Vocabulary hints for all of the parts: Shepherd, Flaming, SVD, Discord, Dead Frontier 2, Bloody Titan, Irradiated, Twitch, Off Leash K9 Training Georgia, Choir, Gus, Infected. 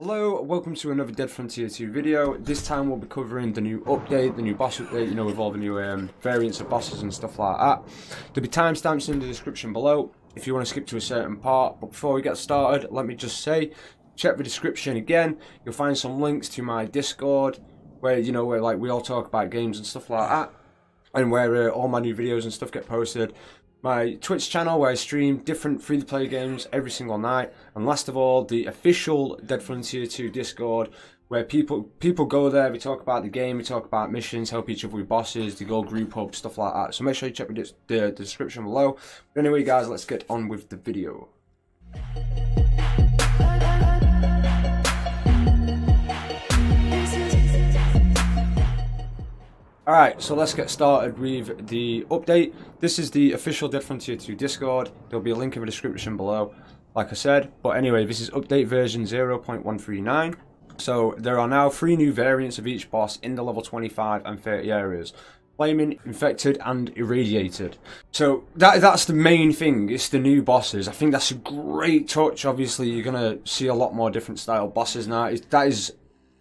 Hello, welcome to another Dead Frontier 2 video. This time we'll be covering the new update, the new boss update, you know, with all the new variants of bosses and stuff like that. There'll be timestamps in the description below if you want to skip to a certain part. But before we get started, let me just say, check the description again. You'll find some links to my Discord where, you know, where like we all talk about games and stuff like that, and where all my new videos and stuff get posted. My Twitch channel where I stream different free-to-play games every single night, and last of all, the official Dead Frontier 2 Discord, where people go there, we talk about the game, we talk about missions, help each other with bosses, the gold group hub, stuff like that. So make sure you check the description below. But anyway guys, let's get on with the video. Alright, so let's get started with the update. This is the official Dead Frontier 2 Discord. There'll be a link in the description below, like I said. But anyway, this is update version 0.139. So there are now 3 new variants of each boss in the level 25 and 30 areas. Flaming, Infected and Irradiated. So that's the main thing, it's the new bosses. I think that's a great touch. Obviously you're going to see a lot more different style bosses now. That is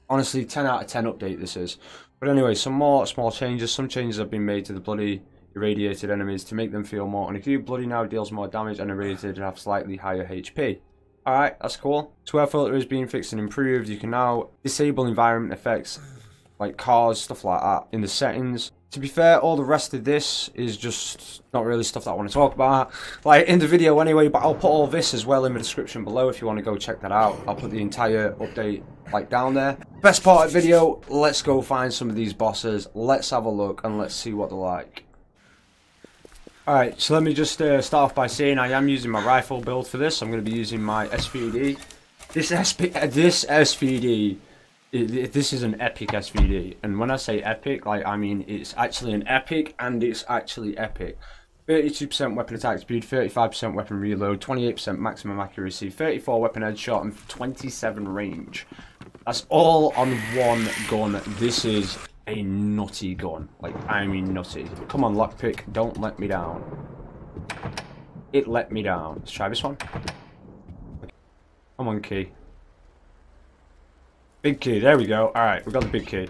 honestly 10 out of 10 update this is. But anyway, some more small changes. Some changes have been made to the bloody irradiated enemies to make them feel more unaccused. Bloody now deals more damage and irradiated have slightly higher HP. Alright, that's cool. Swear filter is being fixed and improved. You can now disable environment effects like cars, stuff like that in the settings. To be fair, all the rest of this is just not really stuff that I want to talk about, like in the video anyway, but I'll put all this as well in the description below if you want to go check that out. I'll put the entire update like down there. Best part of the video, let's go find some of these bosses, let's have a look and let's see what they're like. Alright, so let me just start off by saying I am using my rifle build for this. I'm going to be using my SVD. This is an epic SVD, and when I say epic, like I mean it's actually an epic, and it's actually epic. 32% weapon attack speed, 35% weapon reload, 28% maximum accuracy, 34 weapon headshot, and 27 range. That's all on one gun. This is a nutty gun, like I mean nutty. Come on lockpick, don't let me down. It let me down. Let's try this one. Come on key. Big key, there we go. Alright, we got the big key.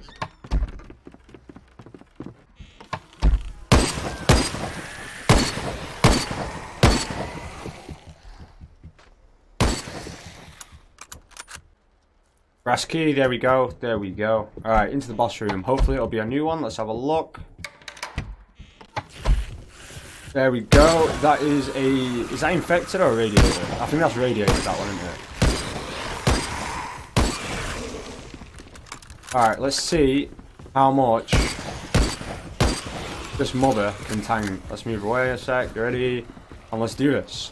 Brass key, there we go. There we go. Alright, into the boss room. Hopefully it'll be a new one. Let's have a look. There we go. That is a... Is that infected or irradiated? I think that's irradiated, that one, isn't it? Alright, let's see how much this mother can tank. Let's move away a sec, ready, and let's do this.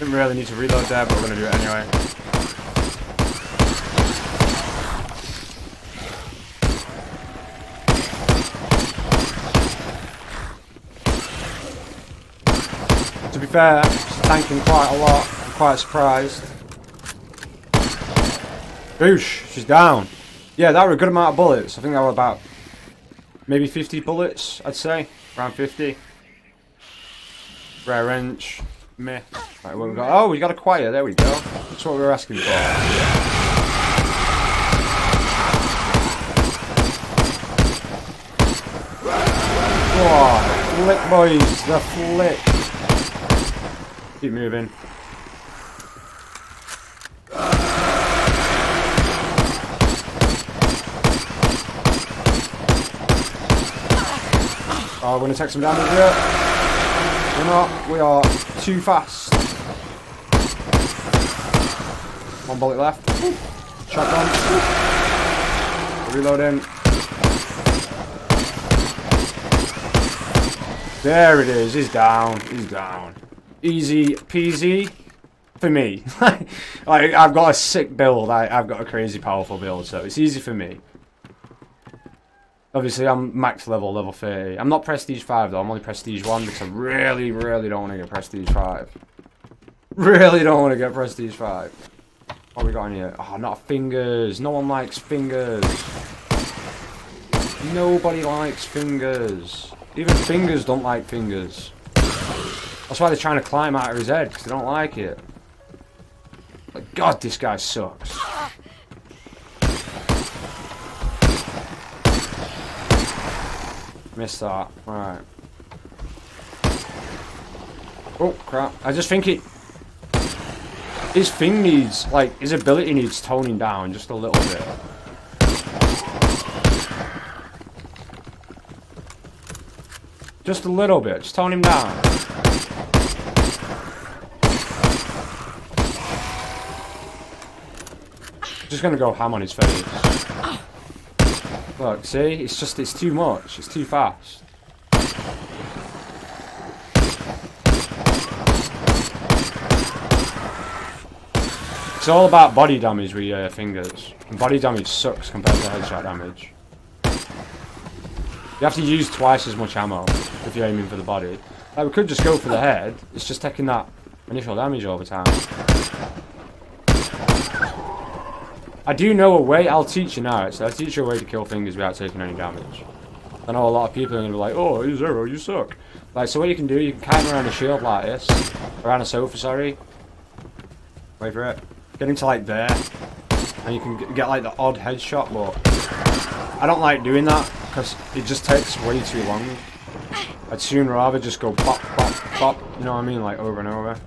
Didn't really need to reload there, but we're going to do it anyway. To be fair, tanking quite a lot. I'm quite surprised. Boosh, she's down. Yeah, that were a good amount of bullets. I think that were about maybe 50 bullets, I'd say. Around 50. Rare wrench. Meh. Right, what we got? Oh, we got a choir. There we go. That's what we were asking for. Oh, flick, boys. The flick. Keep moving. Oh, we're gonna take some damage here. We're not. We are too fast. One bullet left. Shotgun. Reloading. There it is. He's down. He's down. Easy peasy for me. Like I've got a sick build. I've got a crazy powerful build, so it's easy for me. Obviously, I'm max level, level 30. I'm not prestige 5 though. I'm only prestige 1 because I really, really don't want to get prestige 5. Really don't want to get prestige 5. What have we got in here? Oh, not fingers. No one likes fingers. Nobody likes fingers. Even fingers don't like fingers. That's why they're trying to climb out of his head, because they don't like it. But God, this guy sucks. Missed that. Alright. Oh, crap. I just think it... His thing needs, like, his ability needs toning down just a little bit. Just a little bit. Just tone him down. Just gonna go ham on his face. Look, see? It's just, it's too much. It's too fast. It's all about body damage with your fingers. And body damage sucks compared to headshot damage. You have to use twice as much ammo if you're aiming for the body. Like, we could just go for the head. It's just taking that initial damage all the time. I do know a way. I'll teach you now. So I'll teach you a way to kill fingers without taking any damage. I know a lot of people are going to be like, oh, you're zero, you suck. Like, so what you can do, you can climb around a shield like this. Around a sofa, sorry. Wait for it. Get into like there, and you can get like the odd headshot, but I don't like doing that because it just takes way too long. I'd soon rather just go pop, pop, pop, you know what I mean, like over and over.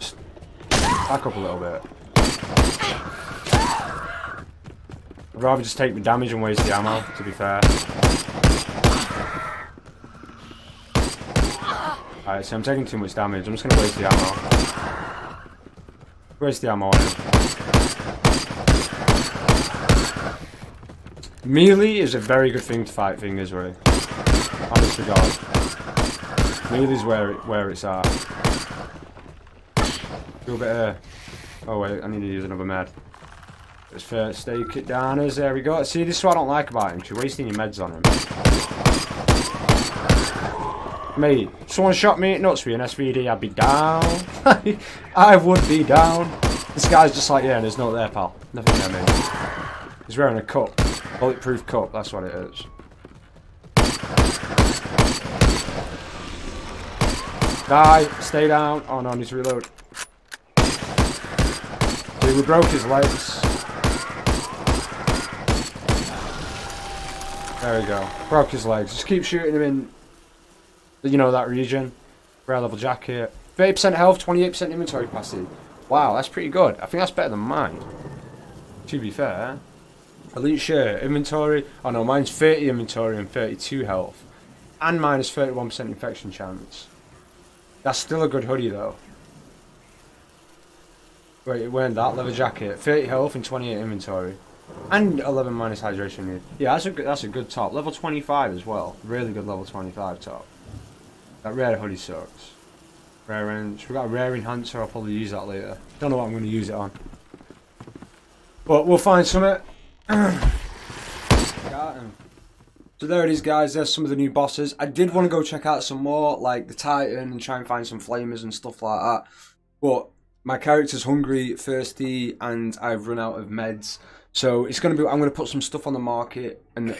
Just back up a little bit. I'd rather just take the damage and waste the ammo, to be fair. Alright, so I'm taking too much damage. I'm just gonna waste the ammo. Waste the ammo on him. Melee is a very good thing to fight fingers with. Honest to God. Melee's where it's at. Do a bit of... Oh wait, I need to use another med. Let's first stake it down as there we go. See, this is what I don't like about him. You're wasting your meds on him. Mate, someone shot me nuts with an SVD, I'd be down. I would be down. This guy's just like, yeah, there's no there, pal. Nothing there, mate. He's wearing a cup. Bulletproof cup, that's what it is. Die, stay down. Oh no, I need to reload. Dude, we broke his legs. There we go. Broke his legs. Just keep shooting him in... You know, that region. Rare level jacket. 30% health, 28% inventory capacity. Wow, that's pretty good. I think that's better than mine. To be fair. Elite shirt, inventory. Oh no, mine's 30 inventory and 32 health. And mine is 31% infection chance. That's still a good hoodie though. Wait, it weren't that. Leather jacket. 30 health and 28 inventory. And 11 minus hydration need. Yeah, that's a good top. Level 25 as well. Really good level 25 top. That rare hoodie sucks. Rare wrench. We've got a rare enhancer. I'll probably use that later. Don't know what I'm going to use it on. But we'll find something. Got him. So there it is, guys. There's some of the new bosses. I did want to go check out some more, like the Titan, and try and find some flamers and stuff like that. But my character's hungry, thirsty, and I've run out of meds. So it's going to be... I'm going to put some stuff on the market and...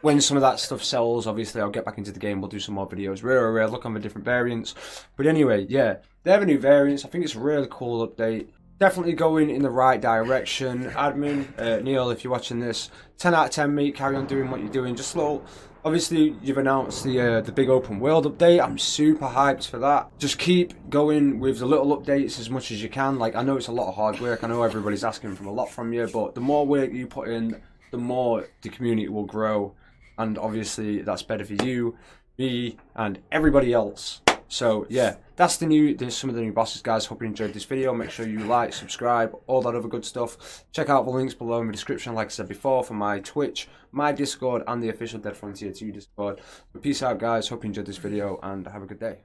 When some of that stuff sells, obviously, I'll get back into the game. We'll do some more videos. Rare, look on the different variants. But anyway, yeah, they have a new variant. I think it's a really cool update. Definitely going in the right direction. Admin, Neil, if you're watching this, 10 out of 10, mate. Carry on doing what you're doing. Just a little... Obviously, you've announced the big open world update. I'm super hyped for that. Just keep going with the little updates as much as you can. Like, I know it's a lot of hard work. I know everybody's asking for a lot from you, but the more work you put in, the more the community will grow. And obviously, that's better for you, me, and everybody else. So, yeah, that's the new. There's some of the new bosses, guys. Hope you enjoyed this video. Make sure you like, subscribe, all that other good stuff. Check out the links below in the description, like I said before, for my Twitch, my Discord, and the official Dead Frontier 2 Discord. But peace out, guys. Hope you enjoyed this video, and have a good day.